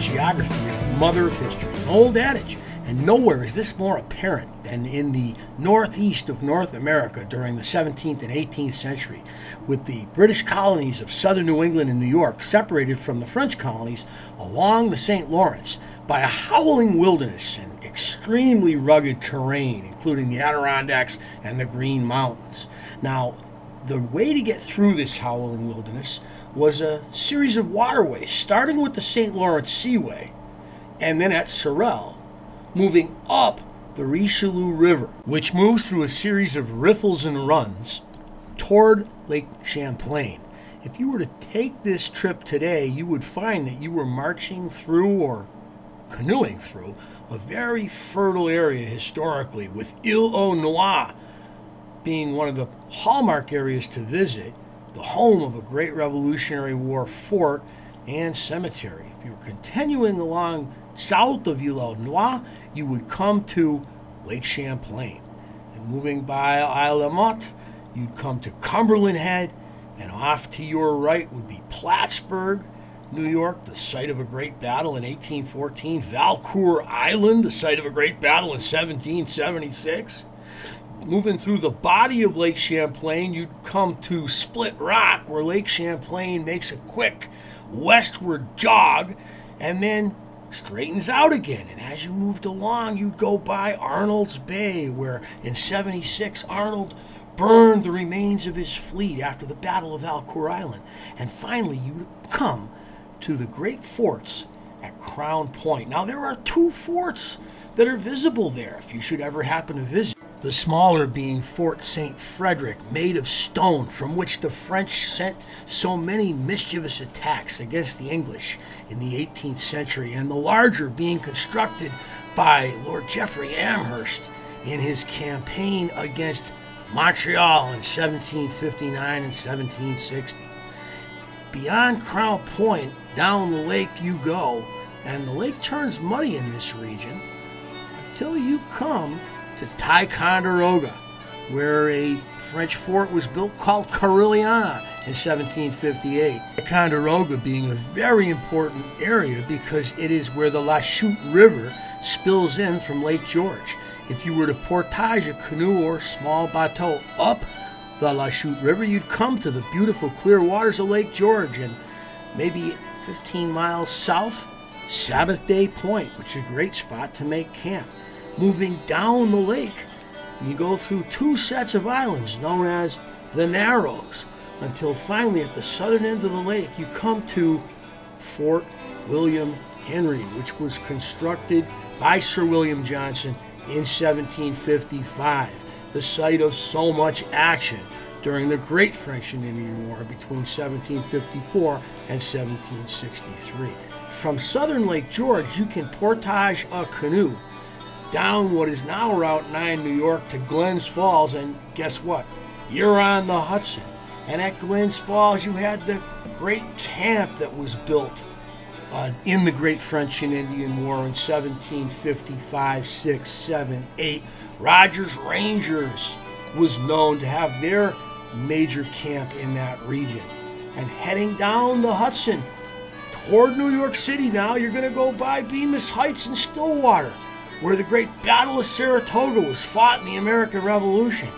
Geography is the mother of history, an old adage, and nowhere is this more apparent than in the northeast of North America during the 17th and 18th century, with the British colonies of southern New England and New York separated from the French colonies along the St. Lawrence by a howling wilderness and extremely rugged terrain, including the Adirondacks and the Green Mountains. Now, the way to get through this howling wilderness was a series of waterways, starting with the St. Lawrence Seaway, and then at Sorel, moving up the Richelieu River, which moves through a series of riffles and runs toward Lake Champlain. If you were to take this trip today, you would find that you were marching through or canoeing through a very fertile area historically, with Île-aux-Noix being one of the hallmark areas to visit, the home of a great Revolutionary War fort and cemetery. If you were continuing along south of Île-aux-Noix, you would come to Lake Champlain. And moving by Isle Motte, you'd come to Cumberland Head, and off to your right would be Plattsburgh, New York, the site of a great battle in 1814, Valcour Island, the site of a great battle in 1776. Moving through the body of Lake Champlain, you'd come to Split Rock, where Lake Champlain makes a quick westward jog and then straightens out again. And as you moved along, you'd go by Arnold's Bay, where in 76 Arnold burned the remains of his fleet after the Battle of Valcour Island. And finally, you'd come to the great forts at Crown Point. Now, there are two forts that are visible there, if you should ever happen to visit. The smaller being Fort St. Frederick, made of stone, from which the French sent so many mischievous attacks against the English in the 18th century, and the larger being constructed by Lord Geoffrey Amherst in his campaign against Montreal in 1759 and 1760. Beyond Crown Point, down the lake you go, and the lake turns muddy in this region until you come to Ticonderoga, where a French fort was built called Carillon in 1758. Ticonderoga being a very important area because it is where the La Chute River spills in from Lake George. If you were to portage a canoe or small bateau up the La Chute River, you'd come to the beautiful clear waters of Lake George, and maybe 15 miles south, Sabbath Day Point, which is a great spot to make camp. Moving down the lake, you go through two sets of islands known as the Narrows, until finally at the southern end of the lake you come to Fort William Henry, which was constructed by Sir William Johnson in 1755, the site of so much action during the Great French and Indian War between 1754 and 1763. From southern Lake George, you can portage a canoe down what is now Route 9 New York to Glens Falls, and guess what? You're on the Hudson. And at Glens Falls, you had the great camp that was built in the Great French and Indian War in 1755, 6, 7, 8. Rogers Rangers was known to have their major camp in that region. And heading down the Hudson toward New York City now, you're going to go by Bemis Heights and Stillwater, where the great Battle of Saratoga was fought in the American Revolution.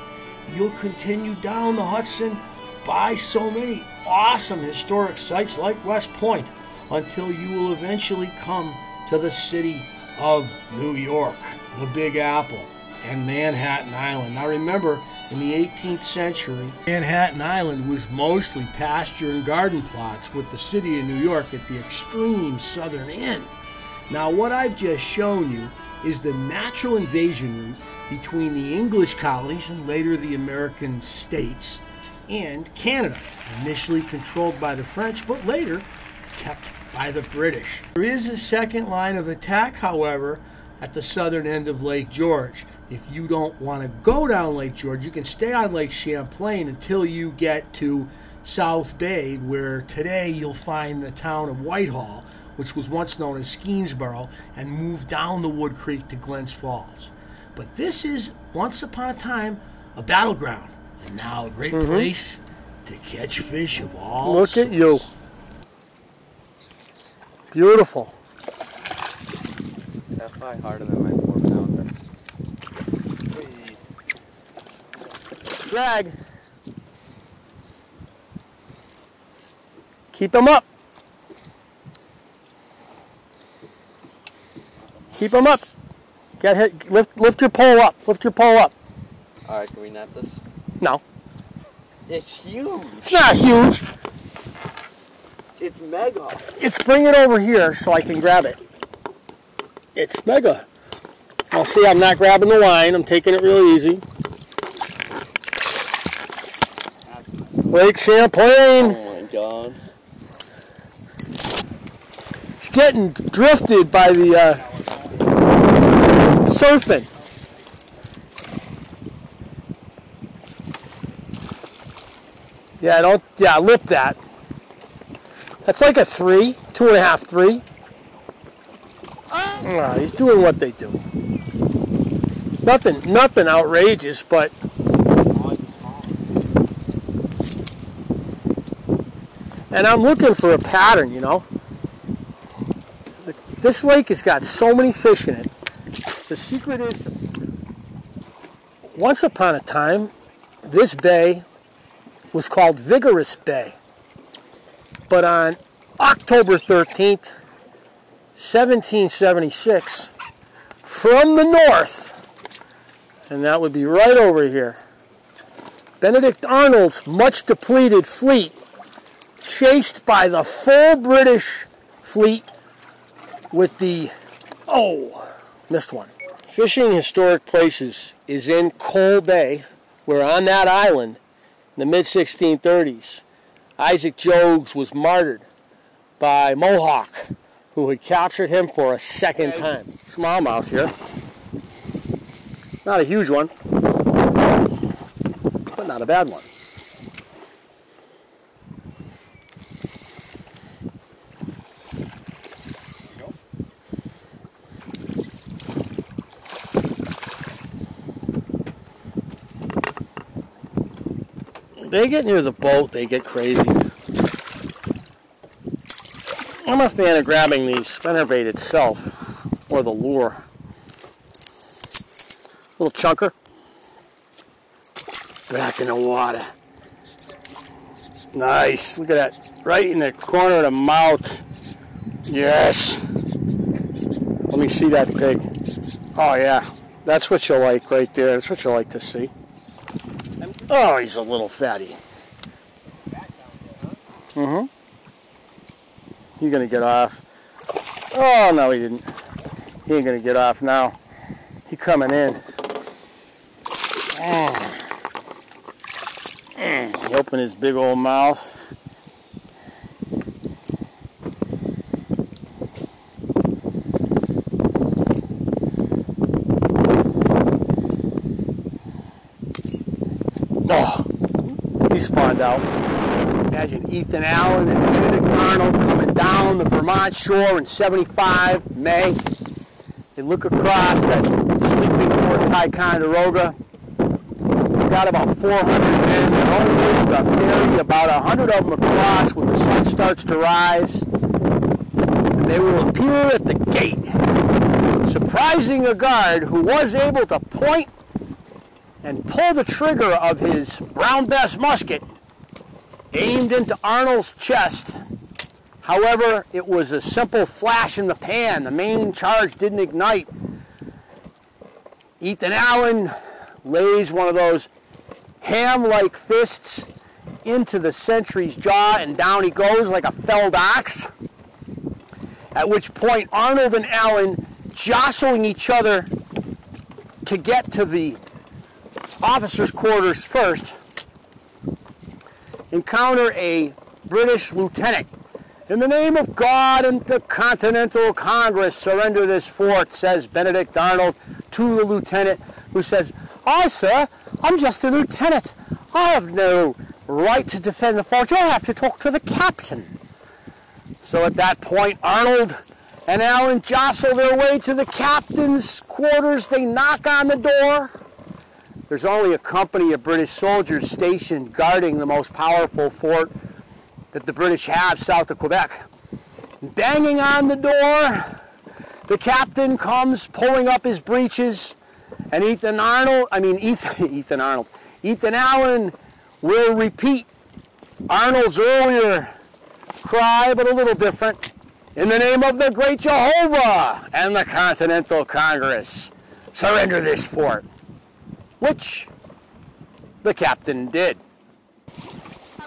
You'll continue down the Hudson by so many awesome historic sites like West Point until you will eventually come to the city of New York, the Big Apple, and Manhattan Island. Now remember, in the 18th century, Manhattan Island was mostly pasture and garden plots, with the city of New York at the extreme southern end. Now what I've just shown you is the natural invasion route between the English colonies and later the American states and Canada, initially controlled by the French, but later kept by the British. There is a second line of attack, however, at the southern end of Lake George. If you don't want to go down Lake George, you can stay on Lake Champlain until you get to South Bay, where today you'll find the town of Whitehall, which was once known as Skenesboro, and moved down the Wood Creek to Glens Falls. But this is, once upon a time, a battleground, and now a great place to catch fish of all sorts. Look at you. Beautiful. That's probably harder than my 4-pounder. Drag. Keep him up. Keep him up. Get hit. Lift your pole up. Lift your pole up. All right, can we net this? No. It's huge. It's not huge. It's mega. It's bring it over here so I can grab it. It's mega. Now see, I'm not grabbing the line. I'm taking it real easy. Lake Champlain. Oh my God. It's getting drifted by the surfing. Yeah, lip that. That's like a 2.5, 3. Oh, he's doing what they do. Nothing outrageous, but. And I'm looking for a pattern, you know. This lake has got so many fish in it. The secret is, once upon a time, this bay was called Vigorous Bay. But on October 13th, 1776, from the north, and that would be right over here, Benedict Arnold's much depleted fleet, chased by the full British fleet with the, missed one. Fishing Historic Places is in Coal Bay, where on that island, in the mid-1630s, Isaac Jogues was martyred by Mohawk, who had captured him for a second time. Smallmouth here. Not a huge one, but not a bad one. They get near the boat, they get crazy. I'm a fan of grabbing the spinnerbait itself, or the lure. Little chunker. Back in the water. Nice, look at that. Right in the corner of the mouth. Yes. Let me see that pig. Oh yeah, that's what you like right there. That's what you like to see. Oh, he's a little fatty. You're gonna get off. Oh no, he didn't. He ain't gonna get off now. He coming in. He opened his big old mouth. Spawned out. Imagine Ethan Allen and Benedict Arnold coming down the Vermont shore in 75 May. They look across that sleeping port Ticonderoga. We've got about 400 men. They're only the ferry, about 100 of them across when the sun starts to rise. And they will appear at the gate, surprising a guard who was able to point and pull the trigger of his Brown Bess musket, aimed into Arnold's chest. However, it was a simple flash in the pan. The main charge didn't ignite. Ethan Allen lays one of those ham-like fists into the sentry's jaw, and down he goes like a felled ox. At which point, Arnold and Allen jostling each other to get to the officers' quarters first, encounter a British lieutenant. "In the name of God and the Continental Congress, surrender this fort," says Benedict Arnold to the lieutenant, who says, "I, sir, I'm just a lieutenant. I have no right to defend the fort. You'll have to talk to the captain." So at that point, Arnold and Allen jostle their way to the captain's quarters. They knock on the door. There's only a company of British soldiers stationed guarding the most powerful fort that the British have south of Quebec. Banging on the door, the captain comes pulling up his breeches, and Ethan Allen will repeat Arnold's earlier cry, but a little different. "In the name of the great Jehovah and the Continental Congress, surrender this fort," which the captain did.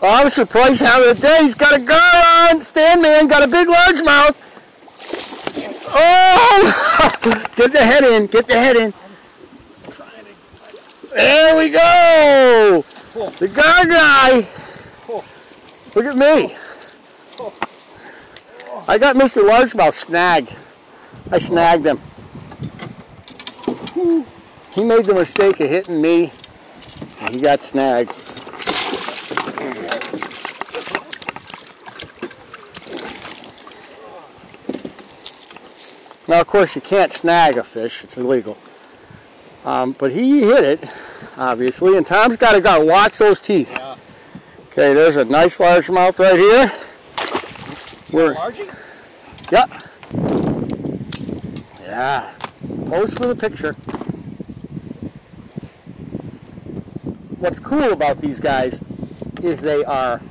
Oh, I was surprised how today he's got a gar on. Stand man, got a big large mouth. Oh! Get the head in, get the head in. There we go! The gar guy! Look at me. I got Mr. Largemouth snagged. I snagged him. He made the mistake of hitting me, and he got snagged. Now, of course, you can't snag a fish. It's illegal. But he hit it, obviously, and Tom's got to go. Watch those teeth. Yeah. Okay, there's a nice largemouth right here. Yep. Yeah. Pose for the picture. What's cool about these guys is they are,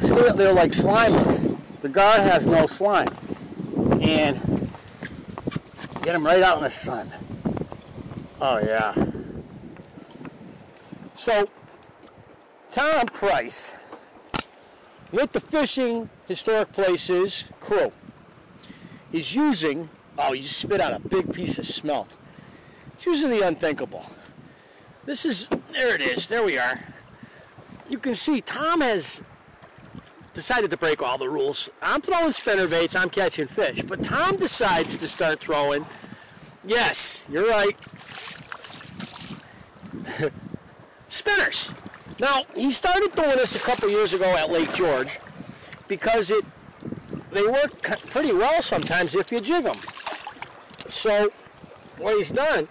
see that they're like slimeless. The gar has no slime. And get them right out in the sun. Oh yeah. So, Tom Price, with the Fishing Historic Places crew, is using, oh, you just spit out a big piece of smelt. It's using the unthinkable. This is, there it is, there we are. You can see Tom has decided to break all the rules. I'm throwing spinnerbaits, I'm catching fish, but Tom decides to start throwing, yes, you're right, spinners. Now, he started doing this a couple years ago at Lake George because they work pretty well sometimes if you jig them. So, what he's done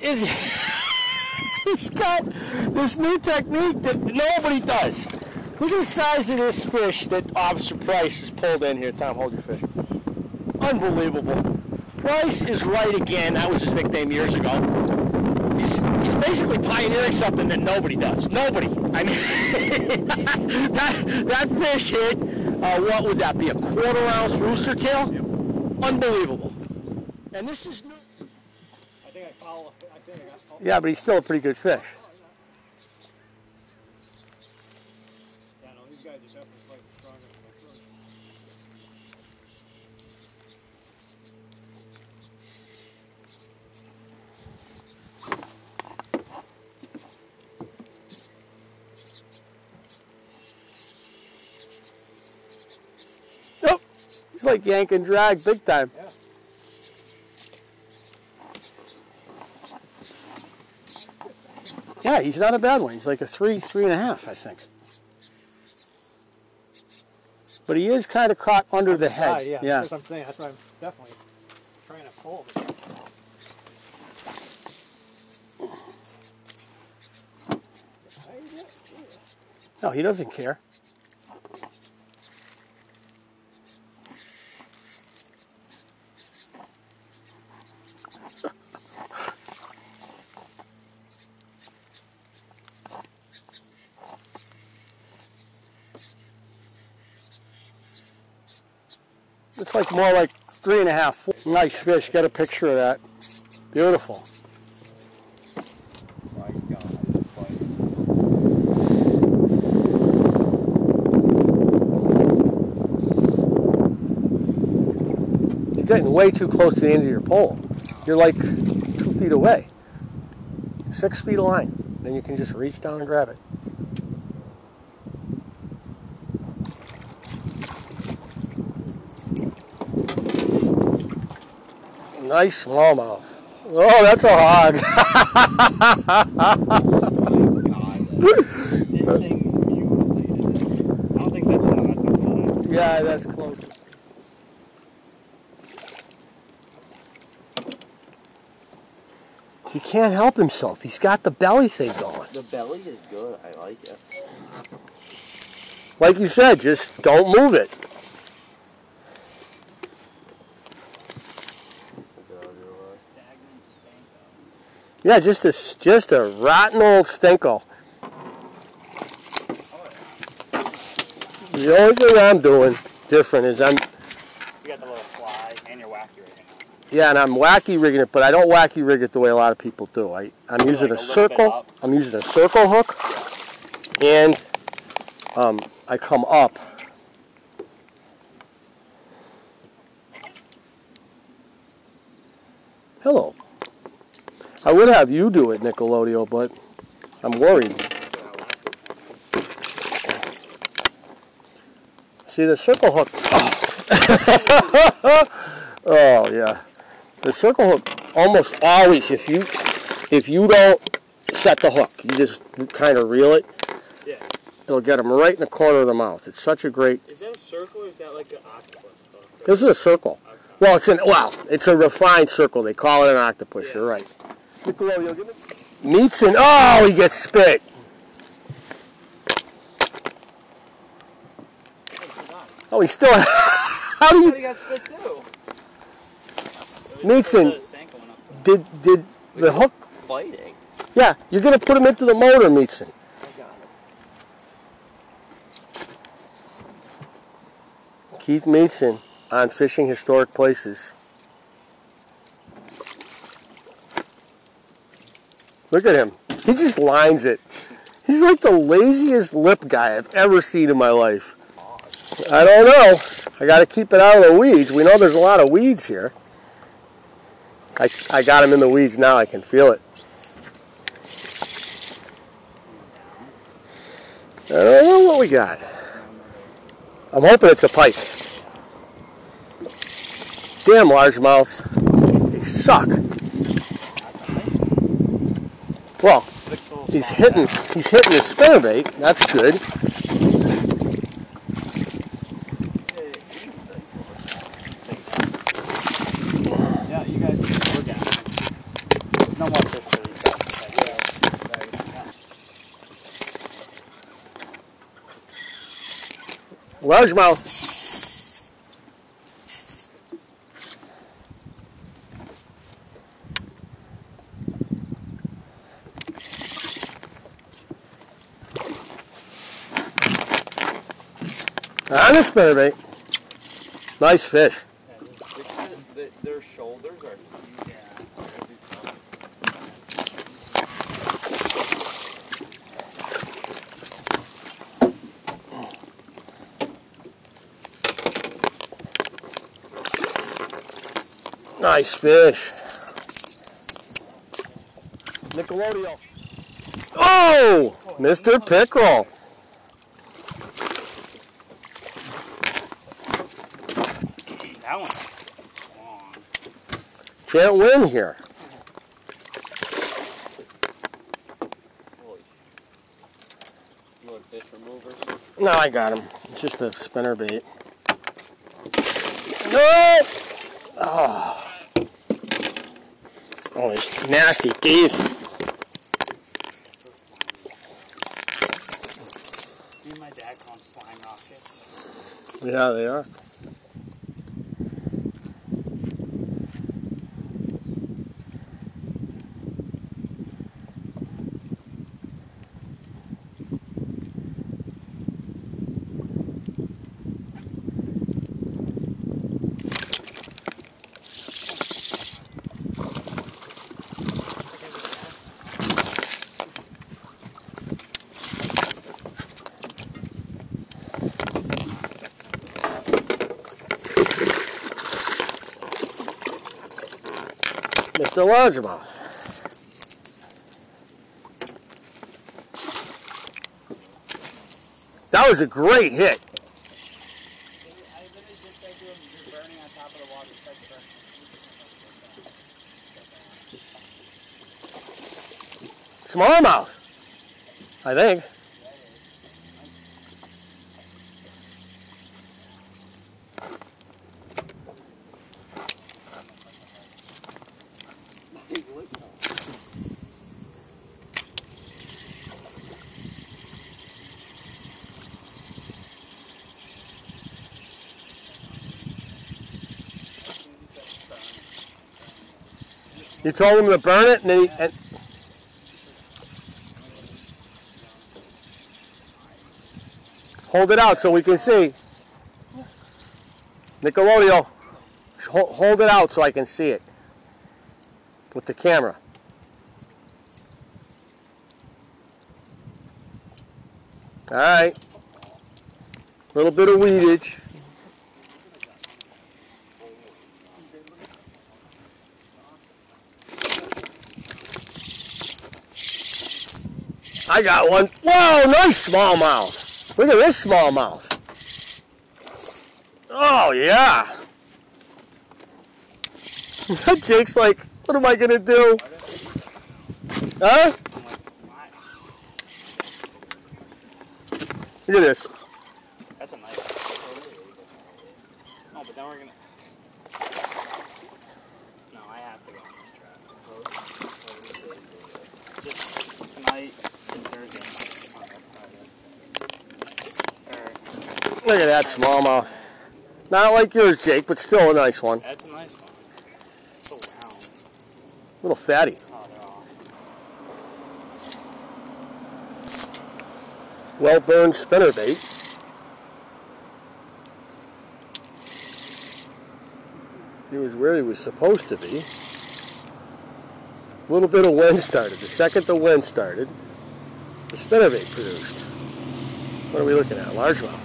is he's got this new technique that nobody does. Look at the size of this fish that Officer Price has pulled in here. Tom, hold your fish. Unbelievable. Price is right again. That was his nickname years ago. He's basically pioneering something that nobody does. Nobody. I mean, that fish hit, what would that be, a 1/4 ounce rooster tail? Yep. Unbelievable. And this is new. Yeah, but he's still a pretty good fish. Yeah, no, these guys are definitely quite stronger than they're doing. Like yank and drag big time. Yeah. Yeah, he's not a bad one. He's like a 3, 3.5, I think. But he is kind of caught under the head. Yeah, yeah. That's what I'm saying. That's what I'm definitely trying to pull. No, he doesn't care. It's like more like 3.5, 4. Nice fish. Get a picture of that. Beautiful. You're getting way too close to the end of your pole. You're like 2 feet away. 6 feet of line. Then you can just reach down and grab it. Nice smallmouth. Oh, that's a hog. I don't think that's one that's not fun. Yeah, that's close. He can't help himself. He's got the belly thing going. The belly is good. I like it. Like you said, just don't move it. Yeah, just a rotten old stinkle. The only thing I'm doing different is I'm... You got the little fly and you're wacky rigging it. Yeah, and I'm wacky rigging it, but I don't wacky rig it the way a lot of people do. I'm using like a circle. I'm using a circle hook, yeah. And I come up. Hello. I would have you do it, Nickelodeon, but I'm worried. See, the circle hook. Oh. Oh, yeah. The circle hook almost always, if you don't set the hook, you just kind of reel it. Yeah. It'll get them right in the corner of the mouth. It's such a great... Is that a circle or is that like an octopus hook? This is a circle. Okay. Well, it's a refined circle. They call it an octopus. Yeah. You're right. Meats and oh, he gets spit. Oh, he's still. How do you? He got spit too. Meats and did the hook fighting? Yeah, you're gonna put him into the motor, Meats and. Keith Meats and on Fishing Historic Places. Look at him. He just lines it. He's like the laziest lip guy I've ever seen in my life. I don't know. I got to keep it out of the weeds. We know there's a lot of weeds here. I got him in the weeds now. I can feel it. I don't know what we got. I'm hoping it's a pike. Damn largemouths. They suck. Well, he's hitting his spinnerbait. That's good. Yeah, you guys can work out. There's no more fish for these guys. Largemouth. On a spinnerbait. Nice fish. Their shoulders are huge. Nice fish. Nickelodeon. Oh! Mr. Pickerel. Can't win here. Fish remover. No, I got him. It's just a spinner bait. No! Oh, these nasty teeth. Me and my dad call them slime rockets. Yeah, they are. to largemouth. That was a great hit. Smallmouth, I think. You told him to burn it, and then he... And hold it out so we can see. Nickelodeon, hold it out so I can see it with the camera. All right. A little bit of weedage. I got one. Whoa, nice smallmouth. Look at this smallmouth. Oh, yeah. Jake's like, what am I going to do? Huh? Look at this. That's a nice one. No, but then we're going to... No, I have to go on this track. Just tonight... Look at that smallmouth. Not like yours, Jake, but still a nice one. That's a nice one. So round. A little fatty. Oh, they're awesome. Well burned spinnerbait. He was where he was supposed to be. A little bit of wind started. The second the wind started, the spinnerbait produced. What are we looking at? Largemouth.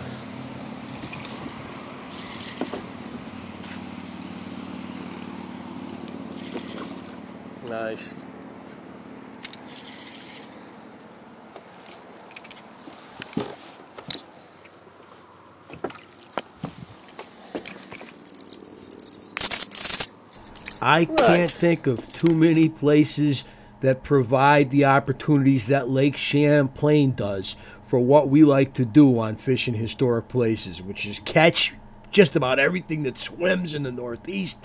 Nice. I can't think of too many places that provide the opportunities that Lake Champlain does for what we like to do on Fishing Historic Places, which is catch just about everything that swims in the Northeast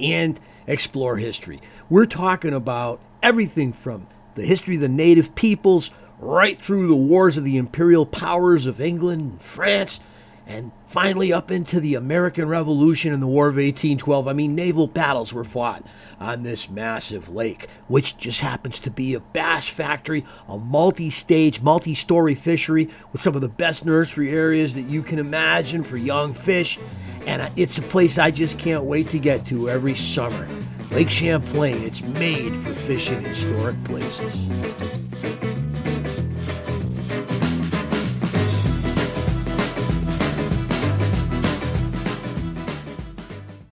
and explore history. We're talking about everything from the history of the native peoples right through the wars of the imperial powers of England and France, and finally up into the American Revolution and the War of 1812. I mean, naval battles were fought on this massive lake, which just happens to be a bass factory, a multi-stage, multi-story fishery with some of the best nursery areas that you can imagine for young fish. And it's a place I just can't wait to get to every summer. Lake Champlain, it's made for Fishing Historic Places.